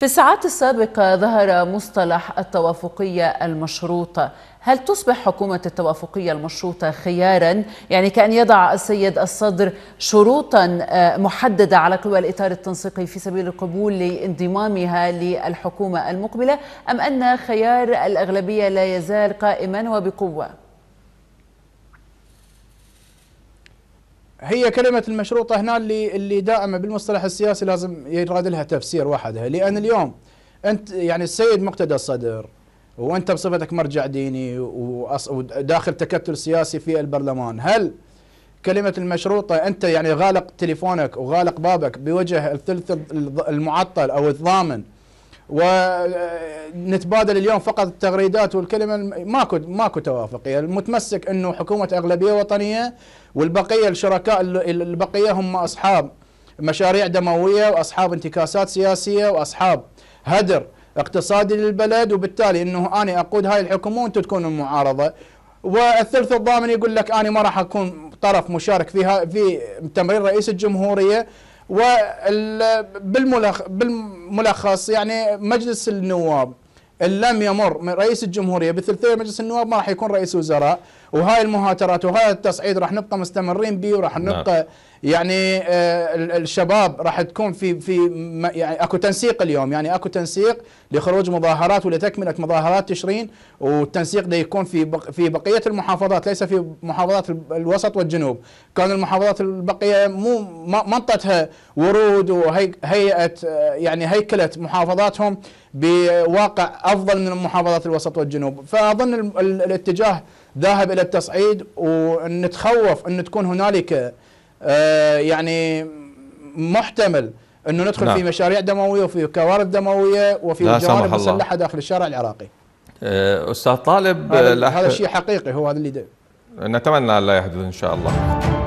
في الساعات السابقة ظهر مصطلح التوافقية المشروطة. هل تصبح حكومة التوافقية المشروطة خياراً؟ يعني كأن يضع السيد الصدر شروطاً محددة على قوى الإطار التنسيقي في سبيل القبول لانضمامها للحكومة المقبلة، أم أن خيار الأغلبية لا يزال قائماً وبقوة؟ هي كلمة المشروطة هنا اللي دائما بالمصطلح السياسي لازم يراد لها تفسير وحدها، لأن اليوم أنت يعني السيد مقتدى الصدر وأنت بصفتك مرجع ديني وداخل تكتل سياسي في البرلمان، هل كلمة المشروطة أنت يعني غالق تليفونك وغالق بابك بوجه الثلث المعطل أو الضامن ونتبادل اليوم فقط التغريدات والكلمه؟ ماكو توافقيه، المتمسك انه حكومه اغلبيه وطنيه والبقيه الشركاء البقيه هم اصحاب مشاريع دمويه واصحاب انتكاسات سياسيه واصحاب هدر اقتصادي للبلد، وبالتالي انه انا اقود هاي الحكومه وانتم تكونوا المعارضه، والثلث الضامن يقول لك انا ما راح اكون طرف مشارك فيها في تمرير رئيس الجمهوريه. وبالملخص يعني مجلس النواب إن لم يمر من رئيس الجمهورية بثلثي مجلس النواب ما راح يكون رئيس وزراء، وهاي المهاترات وهاي التصعيد راح نبقى مستمرين به، وراح نبقى يعني الشباب راح تكون في يعني اكو تنسيق اليوم، يعني اكو تنسيق لخروج مظاهرات ولتكمله مظاهرات تشرين، والتنسيق ده يكون في بقيه المحافظات، ليس في محافظات الوسط والجنوب. كان المحافظات البقيه مو منطتها ورود وهيئه يعني هيكله محافظاتهم بواقع افضل من محافظات الوسط والجنوب، فاظن الاتجاه ذاهب الى التصعيد، ونتخوف ان تكون هنالك يعني محتمل انه ندخل في مشاريع دمويه وفي كوارث دمويه وفي جوانب مسلحه داخل الشارع العراقي. استاذ طالب، هذا الشيء حقيقي، هو هذا اللي نتمنى لا يحدث ان شاء الله.